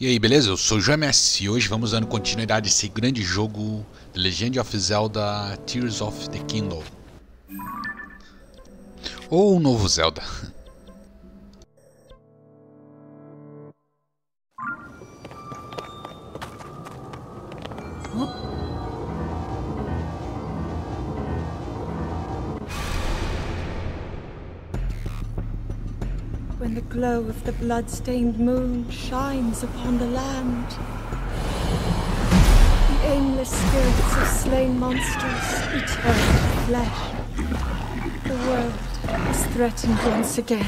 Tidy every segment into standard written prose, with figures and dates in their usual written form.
E aí, beleza? Eu sou o João MS e hoje vamos dando continuidade a esse grande jogo The Legend of Zelda Tears of the Kingdom. Ou o novo Zelda. When the glow of the blood-stained moon shines upon the land, the aimless spirits of slain monsters return to flesh. The world is threatened once again.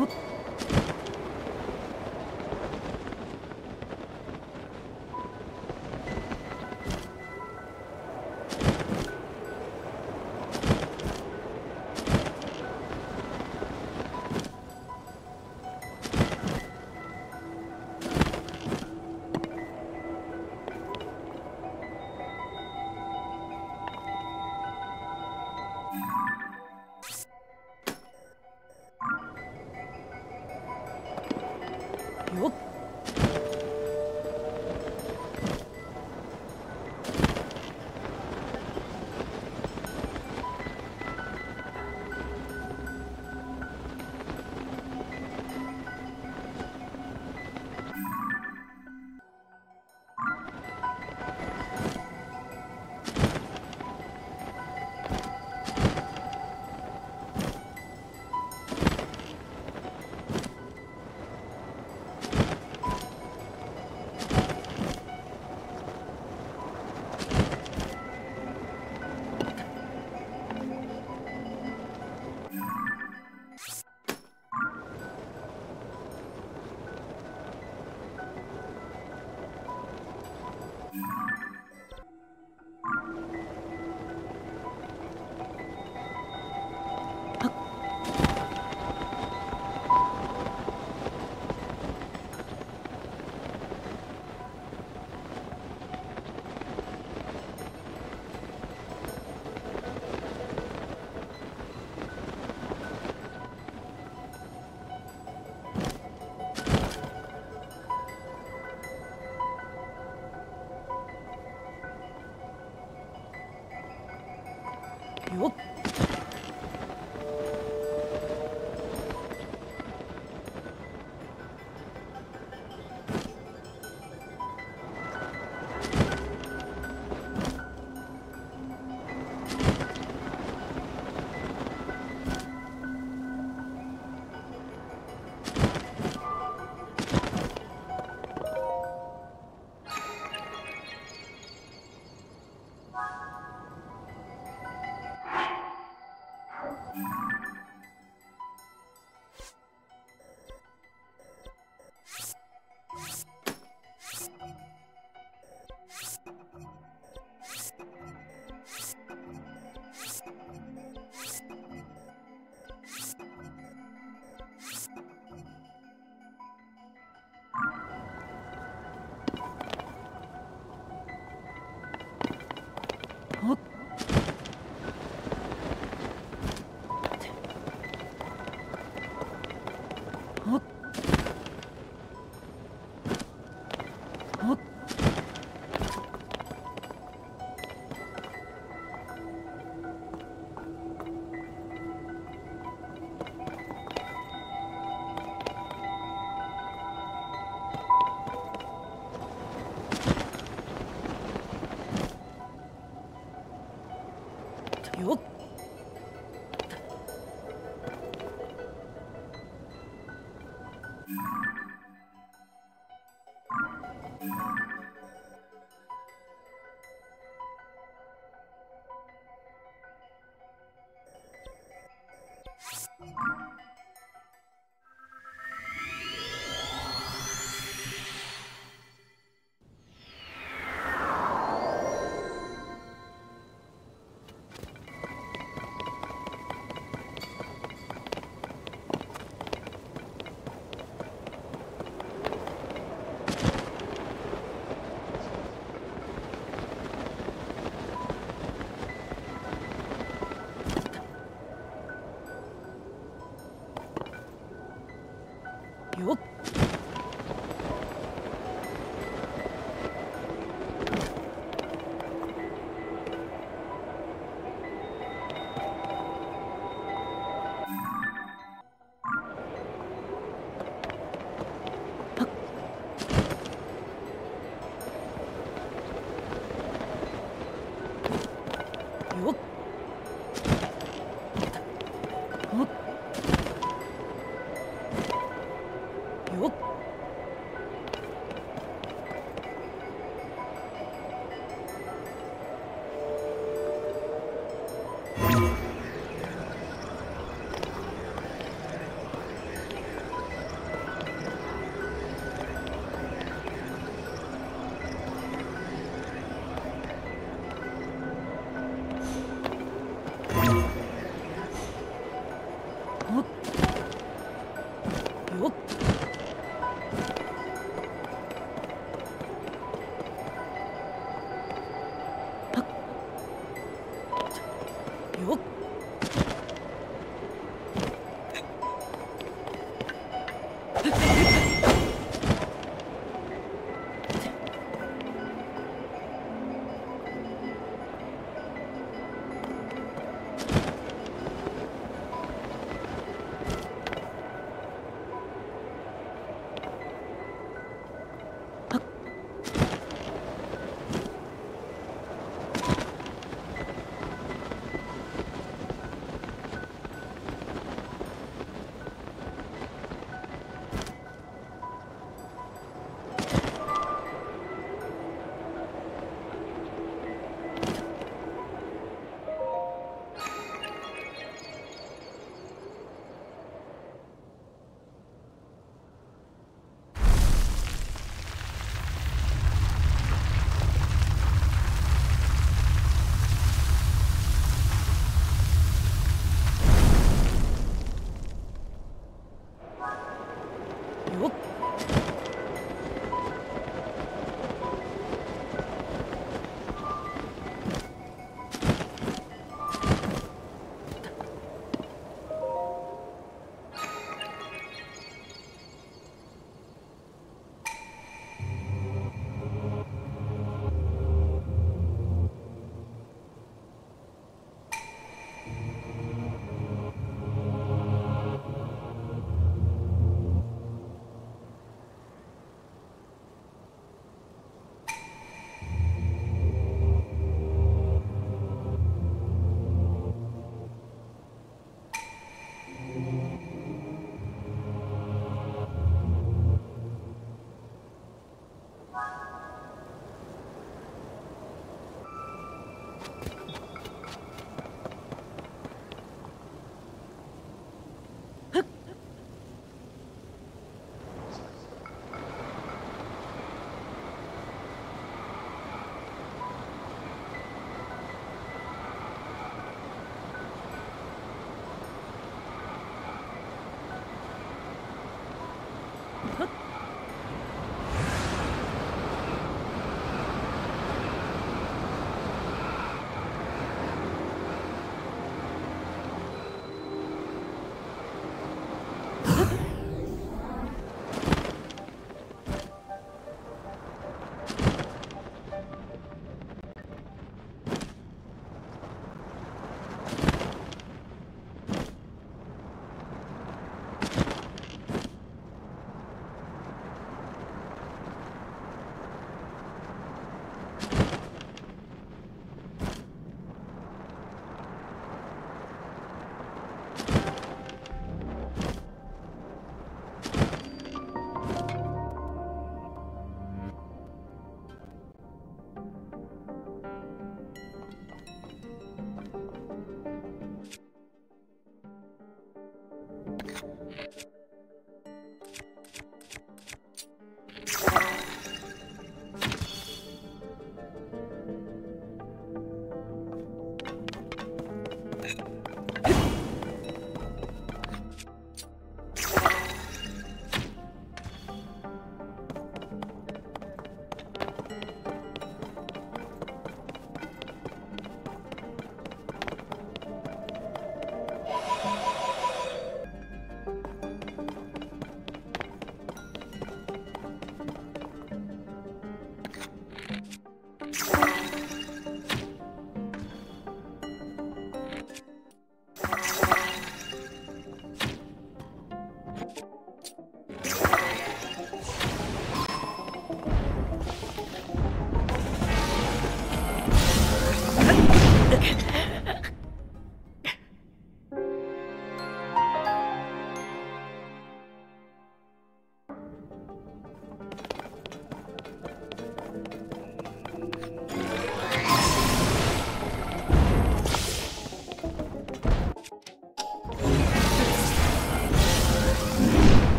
Whoop.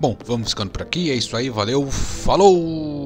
Bom, vamos ficando por aqui, é isso aí, valeu, falou!